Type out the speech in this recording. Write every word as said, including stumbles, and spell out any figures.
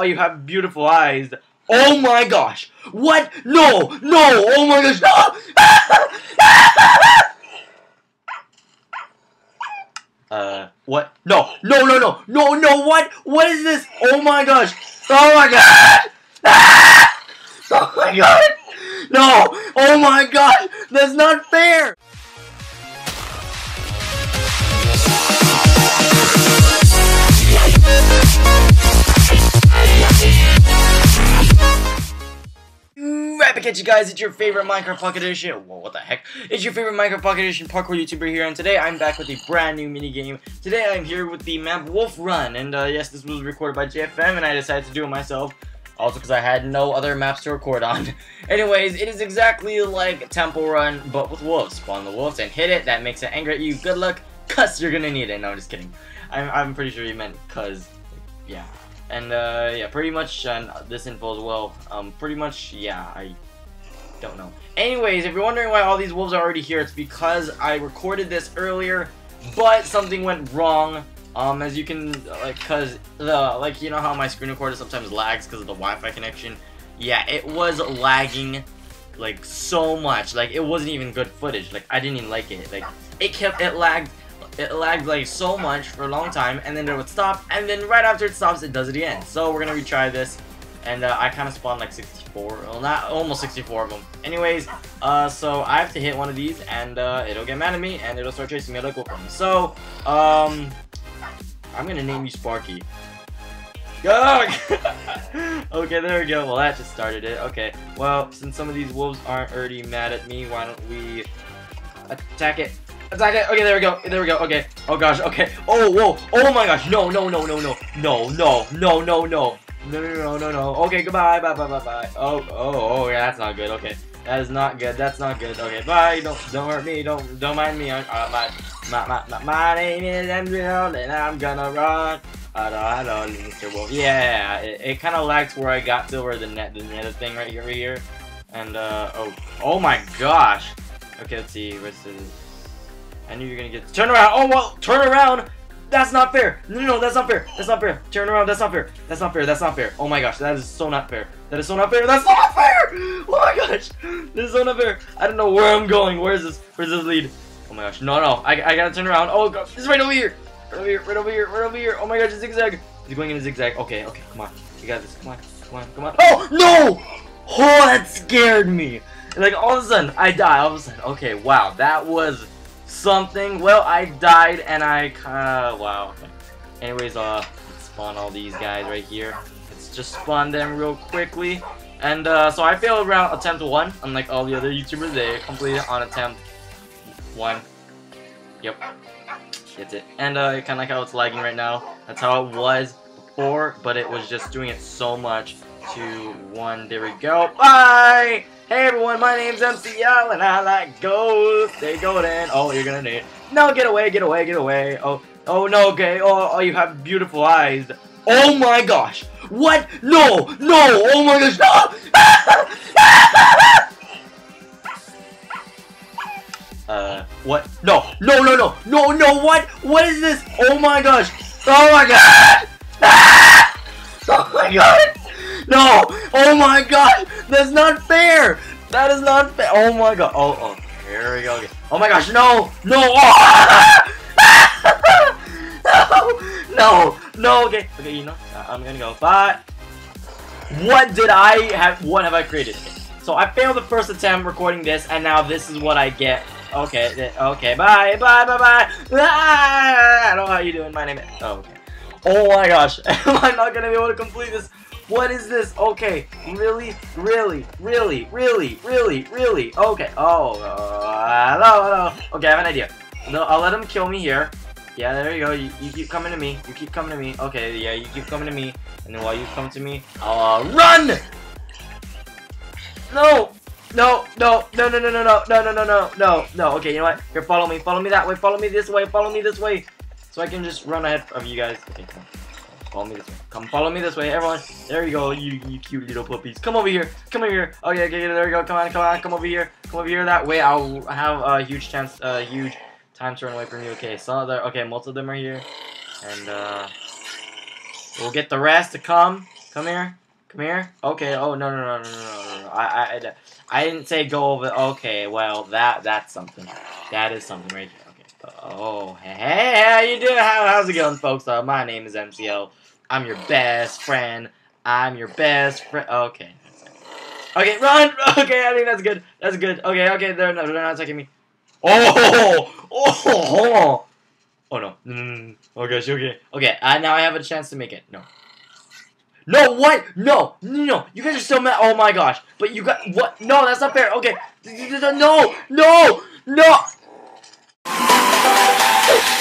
oh, you have beautiful eyes. Oh my gosh! What? No! No! Oh my gosh! No! Uh, what? No! No! No! No! No! No! What? What is this? Oh my gosh! Oh my god! Ah! Oh my god! No! Oh my gosh! That's not fair! Rapid catch you guys, it's your favorite Minecraft Pocket Edition. Whoa, what the heck? It's your favorite Minecraft Pocket Edition parkour YouTuber here, and today I'm back with a brand new minigame. Today I'm here with the map Wolf Run, and uh, yes, this was recorded by J F M, and I decided to do it myself. Also because I had no other maps to record on. Anyways, it is exactly like Temple Run, but with wolves. Spawn the wolves and hit it, that makes it angry at you. Good luck, cuss, you're gonna need it. No, I'm just kidding. I'm, I'm pretty sure he meant cuz, yeah. And, uh, yeah, pretty much, and this info as well, um, pretty much, yeah, I don't know. Anyways, if you're wondering why all these wolves are already here, it's because I recorded this earlier, but something went wrong, um, as you can, like, cause, the, like, you know how my screen recorder sometimes lags because of the Wi-Fi connection? Yeah, it was lagging, like, so much, like, it wasn't even good footage, like, I didn't even like it, like, it kept, it lagged. It lagged like so much for a long time, and then it would stop, and then right after it stops, it does it again. So we're gonna retry this, and uh, I kind of spawned like sixty-four, well not almost sixty-four of them. Anyways, uh, so I have to hit one of these, and uh, it'll get mad at me, and it'll start chasing me like Wolf Run. So, um, I'm gonna name you Sparky. Oh! Okay, there we go. Well, that just started it. Okay. Well, since some of these wolves aren't already mad at me, why don't we attack it? Attack it! Okay, there we go. There we go. Okay. Oh gosh. Okay. Oh whoa. Oh my gosh. No. No. No. No. No. No. No. No. No. No. No. No. No. No. Okay. Goodbye. Bye. Bye. Bye. Bye. Oh. Oh. Oh. Yeah. That's not good. Okay. That is not good. That's not good. Okay. Bye. Don't. Don't hurt me. Don't. Don't mind me. I, uh, my, my. My. My. My name is Embryo, and I'm gonna run. I don't. Mister Wolf. Yeah. It, it kind of lags where I got to where the net the nether thing right here, right here, and uh. Oh. Oh my gosh. Okay. Let's see. Where's the I knew you were gonna get turn around. Oh well, turn around. That's not fair. No, no, no, that's not fair. That's not fair. Turn around. That's not fair. That's not fair. That's not fair. Oh my gosh, that is so not fair. That is so not fair. That's so not fair. Oh my gosh, this is so not fair. I don't know where I'm going. Where is this? Where's this lead? Oh my gosh, no, no. I, I gotta turn around. Oh gosh, it's right over here. Right over here. Right over here. Right over here. Oh my gosh, it's zigzag. He's going in a zigzag. Okay, okay, come on. You got this. Come on, come on, come on. Oh no! Oh, that scared me. Like all of a sudden, I die. All of a sudden. Okay, wow, that was something. Well, I died and I kinda, wow. Anyways, uh, let's spawn all these guys right here. Let's just spawn them real quickly. And, uh, so I failed around attempt one, unlike all the other YouTubers. They completed on attempt one. Yep. That's it. And, uh, kinda like how it's lagging right now. That's how it was before, but it was just doing it so much. Two, one, there we go. Bye! Hey everyone, my name's M C L and I like gold. They golden. Oh, you're gonna need. No, get away, get away, get away. Oh, oh no, okay. Oh, oh, you have beautiful eyes. Oh my gosh. What? No, no. Oh my gosh. No. Uh, what? No, no, no, no, no, no. What? What is this? Oh my gosh. Oh my god. Oh my god. No! Oh my god! That's not fair! That is not fair! Oh my god! Oh, oh, here we go again. Oh my gosh! No! No! Oh. No! No! Okay, okay, you know, I'm gonna go. But what did I have? What have I created? So I failed the first attempt recording this, and now this is what I get. Okay, okay, bye, bye, bye, bye. I don't know how you doing. My name is. Oh, okay. Oh my gosh! Am I not gonna be able to complete this? What is this? Okay, really, really, really, really, really, really. Okay. Oh, uh, hello, hello. Okay, I have an idea. No, I'll let him kill me here. Yeah, there you go. You, you keep coming to me. You keep coming to me. Okay, yeah, you keep coming to me. And then while you come to me, I'll uh, run. No, no, no, no, no, no, no, no, no, no, no, no, no, no. Okay, you know what? Here, follow me. Follow me that way. Follow me this way. Follow me this way. So I can just run ahead of you guys. Okay, come on. Follow me this way. Come follow me this way, everyone. There you go, you, you cute little puppies. Come over here. Come over here. Okay, okay, there we go. Come on, come on, come over here. Come over here. That way I'll have a huge chance, a huge time to run away from you. Okay, some of the, okay, most of them are here. And, uh, we'll get the rest to come. Come here. Come here. Okay. Oh no no no no no no. I I I didn't say go over. Okay. Well, that that's something. That is something right here. Okay. Oh hey, hey how you doing? How, how's it going, folks? Uh, my name is M C L. I'm your best friend. I'm your best friend. Okay. Okay. Run. Okay. I think that's good. That's good. Okay. Okay. They're not. They're not attacking me. Oh. Oh. Oh. Oh no. Mm, okay, okay. Okay, uh, now I have a chance to make it. No. No, what? No, no, you guys are still mad. Oh my gosh. But you got. What? No, that's not fair. Okay. No, no, no.